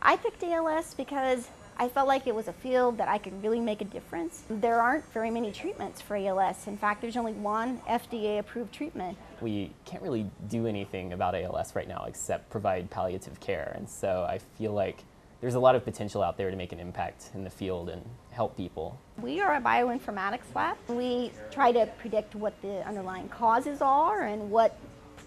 I picked ALS because I felt like it was a field that I could really make a difference. There aren't very many treatments for ALS. In fact, there's only one FDA-approved treatment. We can't really do anything about ALS right now except provide palliative care, and so I feel like there's a lot of potential out there to make an impact in the field and help people. We are a bioinformatics lab. We try to predict what the underlying causes are and what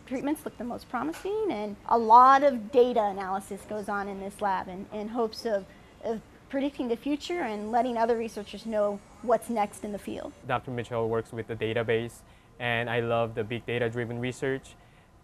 treatments look the most promising, and a lot of data analysis goes on in this lab in hopes of predicting the future and letting other researchers know what's next in the field. Dr. Mitchell works with the database, and I love the big data-driven research,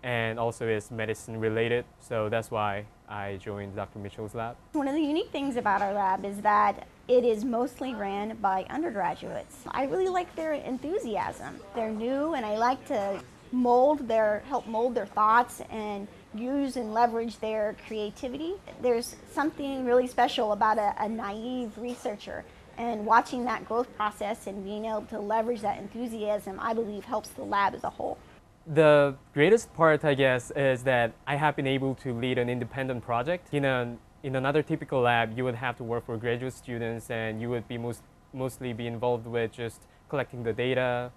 and also is medicine-related, so that's why I joined Dr. Mitchell's lab. One of the unique things about our lab is that it is mostly ran by undergraduates. I really like their enthusiasm. They're new, and I like to help mold their thoughts and use and leverage their creativity. There's something really special about a naive researcher, and watching that growth process and being able to leverage that enthusiasm, I believe, helps the lab as a whole. The greatest part, I guess, is that I have been able to lead an independent project. In another typical lab, you would have to work for graduate students, and you would be mostly involved with just collecting the data,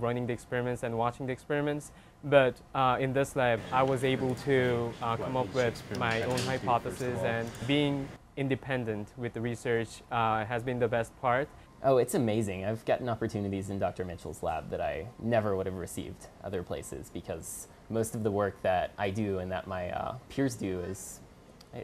running the experiments and watching the experiments, but in this lab I was able to come up with my own hypothesis, and being independent with the research has been the best part. Oh, it's amazing. I've gotten opportunities in Dr. Mitchell's lab that I never would have received other places, because most of the work that I do and that my peers do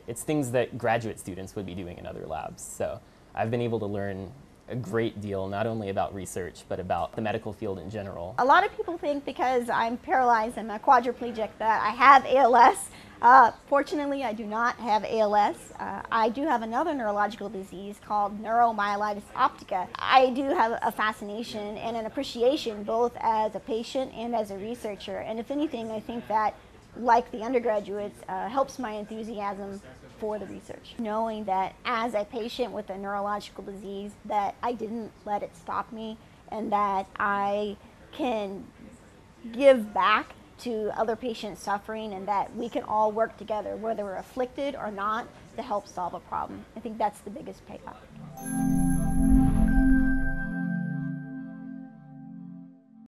it's things that graduate students would be doing in other labs, so I've been able to learn a great deal, not only about research, but about the medical field in general. A lot of people think because I'm paralyzed and a quadriplegic that I have ALS. Fortunately, I do not have ALS. I do have another neurological disease called neuromyelitis optica. I do have a fascination and an appreciation both as a patient and as a researcher, and if anything, I think that, like the undergraduates, helps my enthusiasm for the research. Knowing that as a patient with a neurological disease that I didn't let it stop me, and that I can give back to other patients suffering, and that we can all work together, whether we're afflicted or not, to help solve a problem. I think that's the biggest payoff.